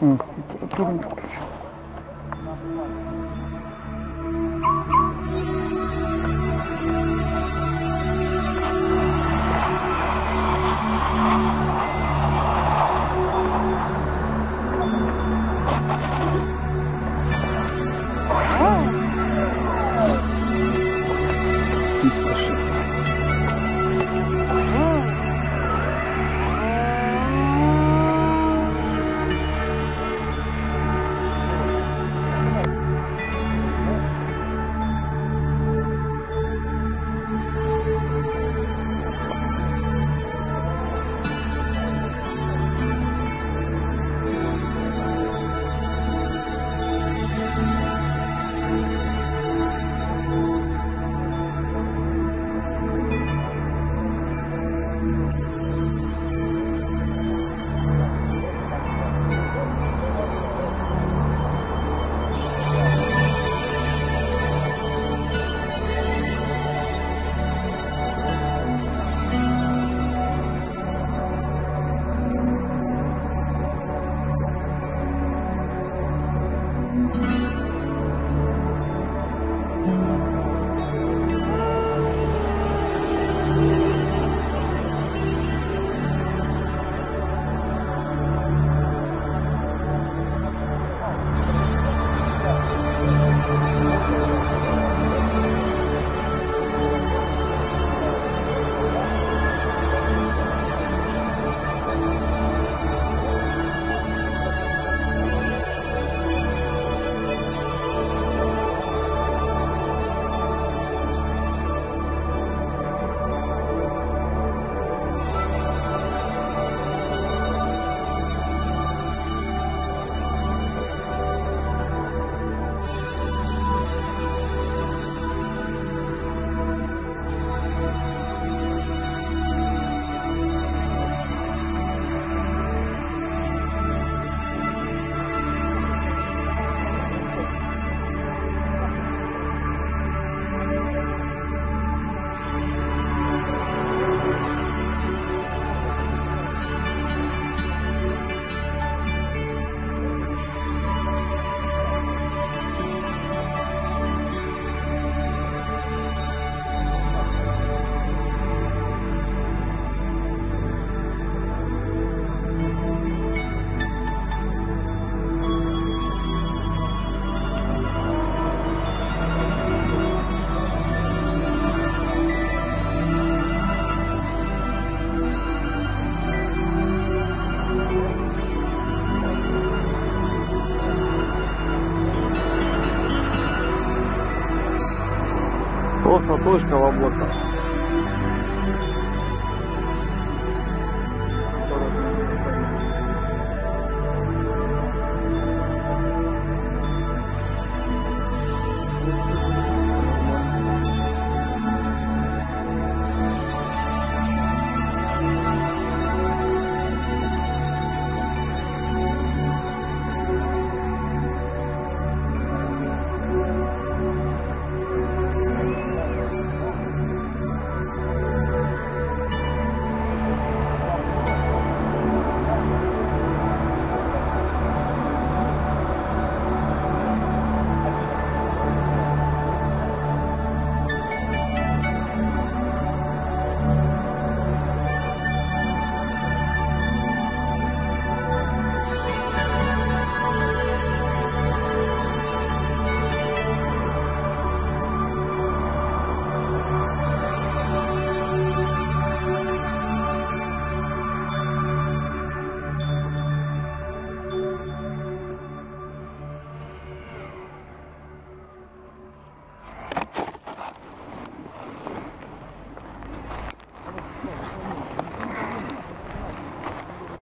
Трудно. Просто точка в облаках.